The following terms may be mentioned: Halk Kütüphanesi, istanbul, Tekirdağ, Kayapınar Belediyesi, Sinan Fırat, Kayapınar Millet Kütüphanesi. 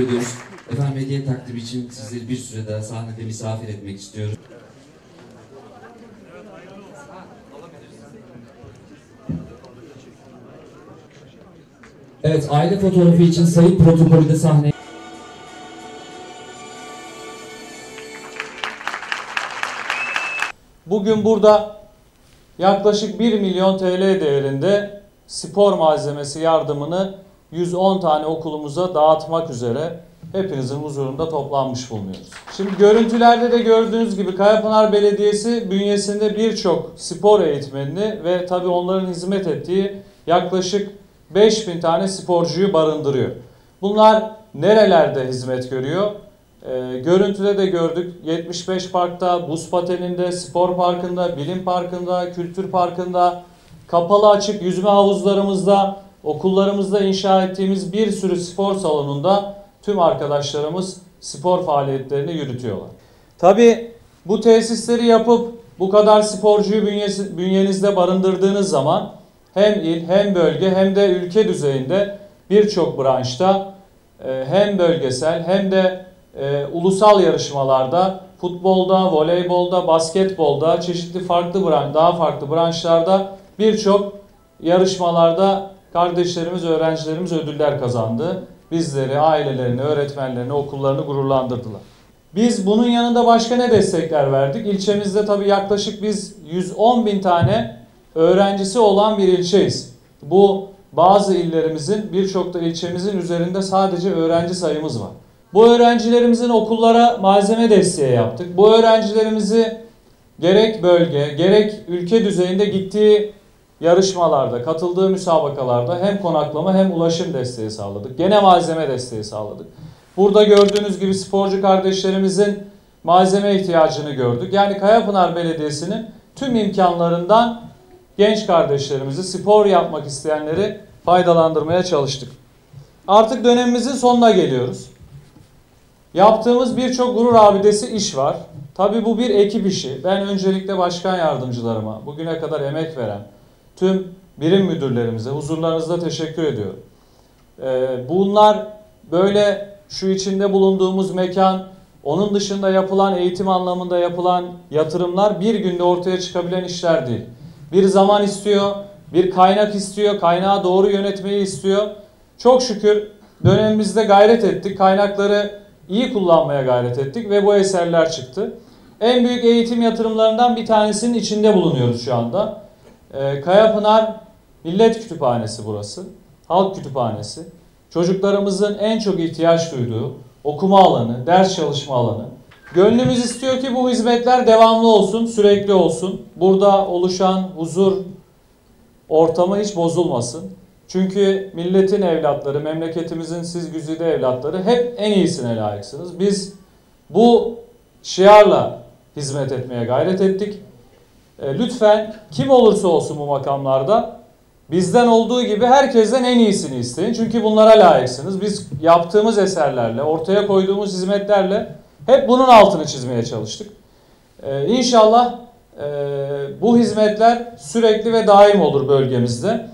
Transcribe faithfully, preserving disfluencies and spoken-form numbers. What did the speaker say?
teşekkür ediyoruz. Efendim hediye takdim için sizleri bir süre daha sahnede misafir etmek istiyoruz. Evet, aile fotoğrafı için sayı protokolü de sahneye... Bugün burada yaklaşık bir milyon T L değerinde spor malzemesi yardımını yüz on tane okulumuza dağıtmak üzere hepinizin huzurunda toplanmış bulunuyoruz. Şimdi görüntülerde de gördüğünüz gibi Kayapınar Belediyesi bünyesinde birçok spor eğitmenini ve tabii onların hizmet ettiği yaklaşık beş bin tane sporcuyu barındırıyor. Bunlar nerelerde hizmet görüyor? Ee, görüntüde de gördük. yetmiş beş parkta, buz pateninde, spor parkında, bilim parkında, kültür parkında, kapalı açık yüzme havuzlarımızda, okullarımızda inşa ettiğimiz bir sürü spor salonunda tüm arkadaşlarımız spor faaliyetlerini yürütüyorlar. Tabii bu tesisleri yapıp bu kadar sporcuyu bünyesi, bünyenizde barındırdığınız zaman hem il, hem bölge, hem de ülke düzeyinde birçok branşta hem bölgesel hem de e, ulusal yarışmalarda, futbolda, voleybolda, basketbolda, çeşitli farklı branş, daha farklı branşlarda birçok yarışmalarda kardeşlerimiz, öğrencilerimiz ödüller kazandı. Bizleri, ailelerini, öğretmenlerini, okullarını gururlandırdılar. Biz bunun yanında başka ne destekler verdik? İlçemizde tabii yaklaşık biz yüz on bin tane öğrencisi olan bir ilçeyiz. Bu bazı illerimizin, birçok da ilçemizin üzerinde sadece öğrenci sayımız var. Bu öğrencilerimizin okullara malzeme desteği yaptık. Bu öğrencilerimizi gerek bölge, gerek ülke düzeyinde gittiği yarışmalarda, katıldığı müsabakalarda hem konaklama hem ulaşım desteği sağladık. Gene malzeme desteği sağladık. Burada gördüğünüz gibi sporcu kardeşlerimizin malzeme ihtiyacını gördük. Yani Kayapınar Belediyesi'nin tüm imkanlarından genç kardeşlerimizi, spor yapmak isteyenleri faydalandırmaya çalıştık. Artık dönemimizin sonuna geliyoruz. Yaptığımız birçok gurur abidesi iş var. Tabii bu bir ekip işi. Ben öncelikle başkan yardımcılarıma, bugüne kadar emek veren tüm birim müdürlerimize huzurlarınızda teşekkür ediyorum. Bunlar böyle şu içinde bulunduğumuz mekan, onun dışında yapılan eğitim anlamında yapılan yatırımlar bir günde ortaya çıkabilen işler değil. Bir zaman istiyor, bir kaynak istiyor, kaynağı doğru yönetmeyi istiyor. Çok şükür dönemimizde gayret ettik, kaynakları iyi kullanmaya gayret ettik ve bu eserler çıktı. En büyük eğitim yatırımlarından bir tanesinin içinde bulunuyoruz şu anda. Ee, Kayapınar Millet Kütüphanesi burası, halk kütüphanesi. Çocuklarımızın en çok ihtiyaç duyduğu okuma alanı, ders çalışma alanı. Gönlümüz istiyor ki bu hizmetler devamlı olsun, sürekli olsun. Burada oluşan huzur ortamı hiç bozulmasın. Çünkü milletin evlatları, memleketimizin siz güzide evlatları hep en iyisine layıksınız. Biz bu şiarla hizmet etmeye gayret ettik. Lütfen kim olursa olsun bu makamlarda bizden olduğu gibi herkesten en iyisini isteyin. Çünkü bunlara layıksınız. Biz yaptığımız eserlerle, ortaya koyduğumuz hizmetlerle hep bunun altını çizmeye çalıştık. Ee, inşallah e, bu hizmetler sürekli ve daim olur bölgemizde.